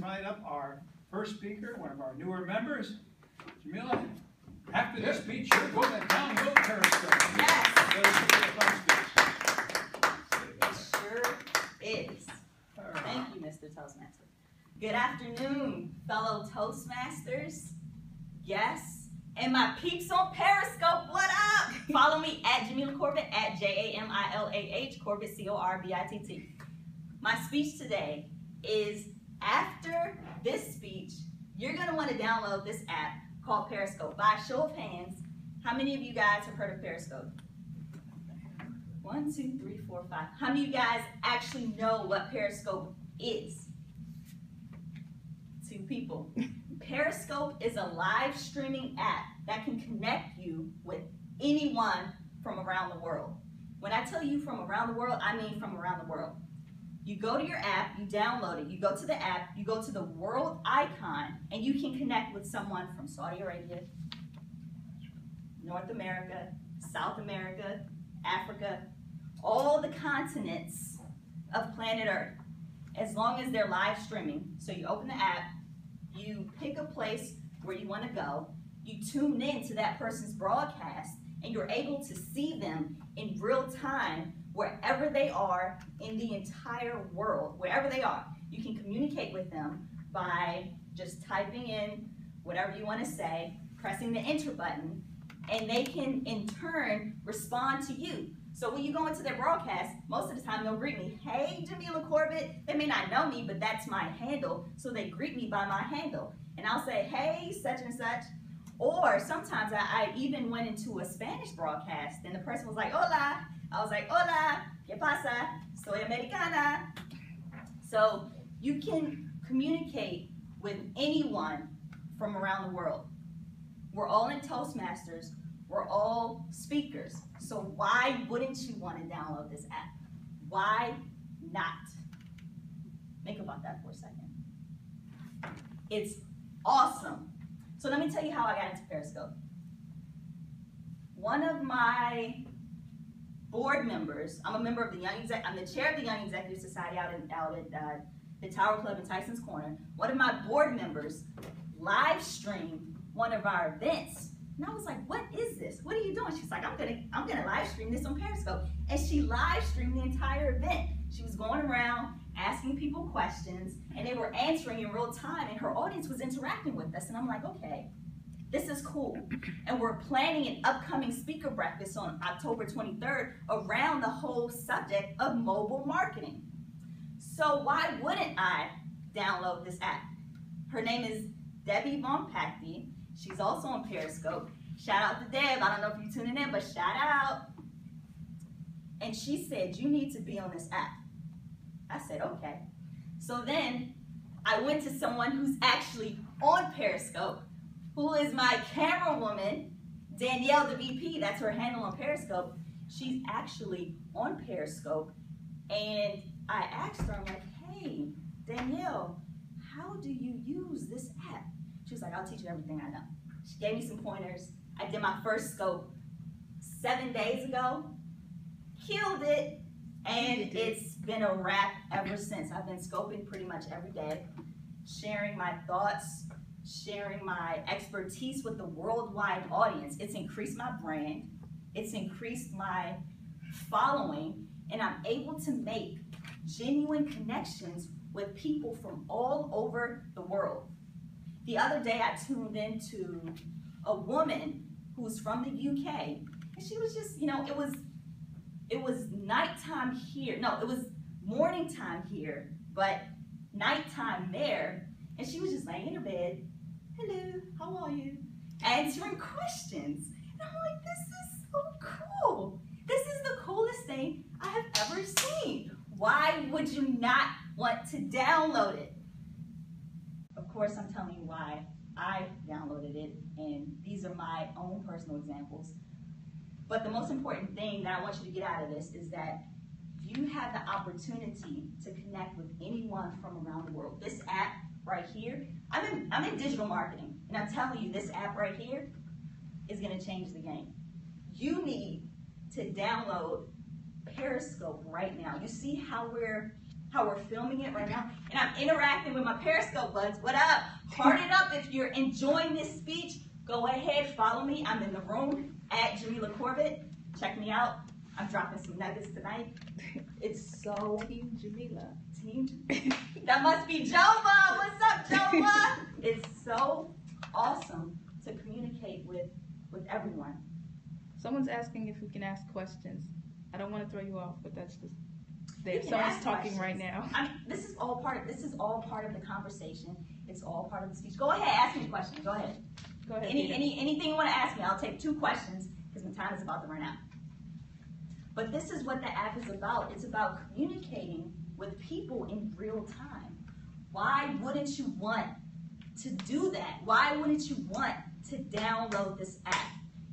invite up our first speaker, one of our newer members, Jamila. After this speech, you're going to download Periscope. Yes. It sure is. Thank you, Mr. Toastmaster. Good afternoon, fellow Toastmasters, guests, and my peeps on Periscope. What up? Follow me at Jamila Corbett, at J-A-M-I-L-A-H, Corbett, C-O-R-B-I-T-T. My speech today is, after this speech, you're going to want to download this app called Periscope. By a show of hands, how many of you guys have heard of Periscope? 1, 2, 3, 4, 5. How many of you guys actually know what Periscope is? 2 people. Periscope is a live streaming app that can connect you with anyone from around the world. When I tell you from around the world, I mean from around the world. You go to your app, you download it, you go to the app, you go to the world icon, and you can connect with someone from Saudi Arabia, North America, South America, Africa, all the continents of planet Earth, as long as they're live streaming. So you open the app, you pick a place where you want to go, you tune in to that person's broadcast, and you're able to see them in real time wherever they are in the entire world, wherever they are. You can communicate with them by just typing in whatever you want to say, pressing the enter button, and they can, in turn, respond to you. So when you go into their broadcast, most of the time they'll greet me, "Hey, Jamila Corbett." They may not know me, but that's my handle, so they greet me by my handle. And I'll say, "Hey, such and such." Or sometimes I even went into a Spanish broadcast, and the person was like, "Hola." I was like, "Hola, ¿qué pasa? Soy americana." So you can communicate with anyone from around the world. We're all in Toastmasters. We're all speakers. So why wouldn't you want to download this app? Why not? Think about that for a second. It's awesome. So let me tell you how I got into Periscope. One of my board members, I'm a member of the Young Exec, I'm the chair of the Young Executive Society out at the Tower Club in Tyson's Corner. One of my board members live streamed one of our events, and I was like, "What is this? What are you doing?" She's like, "I'm gonna live stream this on Periscope," and she live streamed the entire event. She was going around asking people questions, and they were answering in real time, and her audience was interacting with us, and I'm like, "Okay, this is cool." And we're planning an upcoming speaker breakfast on October 23rd around the whole subject of mobile marketing. So why wouldn't I download this app? Her name is Debbie Von Pachy. She's also on Periscope. Shout out to Deb. I don't know if you're tuning in, but shout out. And she said, "You need to be on this app." I said, "Okay." So then I went to someone who's actually on Periscope, who is my camera woman, Danielle the VP, that's her handle on Periscope. She's actually on Periscope. And I asked her, I'm like, "Hey, Danielle, how do you use this app?" She was like, "I'll teach you everything I know." She gave me some pointers. I did my first scope 7 days ago, killed it, and it's been a wrap ever since. I've been scoping pretty much every day, sharing my thoughts, sharing my expertise with the worldwide audience. It's increased my brand, it's increased my following, and I'm able to make genuine connections with people from all over the world. The other day I tuned into a woman who's from the UK, and she was just, it was nighttime here. No, it was morning time here, but nighttime there, and she was just laying in her bed, "Hello, how are you?" answering questions. And I'm like, this is so cool. This is the coolest thing I have ever seen. Why would you not want to download it? Of course, I'm telling you why I downloaded it, and these are my own personal examples. But the most important thing that I want you to get out of this is that you have the opportunity to connect with anyone from around the world. This app right here, I'm in digital marketing, and I'm telling you, this app right here is going to change the game. You need to download Periscope right now. You see how we're how we're filming it right now. And I'm interacting with my Periscope buds. What up? Heart it up if you're enjoying this speech. Go ahead, follow me. I'm in the room at Jamila Corbett. Check me out. I'm dropping some nuggets tonight. It's so Team Jamila. Team Jamila. That must be Jova. What's up, Jova? It's so awesome to communicate with everyone. Someone's asking if we can ask questions. I don't want to throw you off, but that's just there. Someone's talking questions right now. I mean, this is all part of the conversation. It's all part of the speech. Go ahead, ask me a question. Go ahead. Go ahead. Anything you want to ask me, I'll take two questions because my time is about to run out. But this is what the app is about. It's about communicating with people in real time. Why wouldn't you want to do that? Why wouldn't you want to download this app?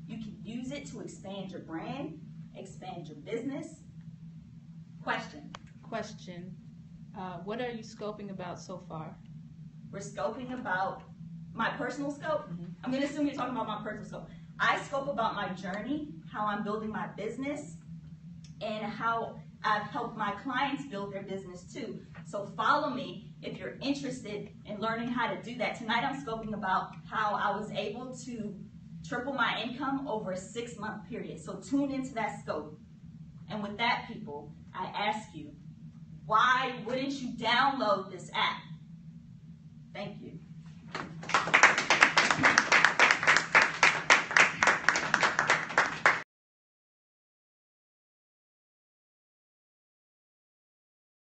You can use it to expand your brand, expand your business. Question. What are you scoping about so far? We're scoping about my personal scope. Mm-hmm. I'm going to assume you're talking about my personal scope. I scope about my journey, how I'm building my business, and how I've helped my clients build their business too. So follow me if you're interested in learning how to do that. Tonight I'm scoping about how I was able to triple my income over a 6-month period. So tune into that scope. And with that, people, I ask you, why wouldn't you download this app? Thank you.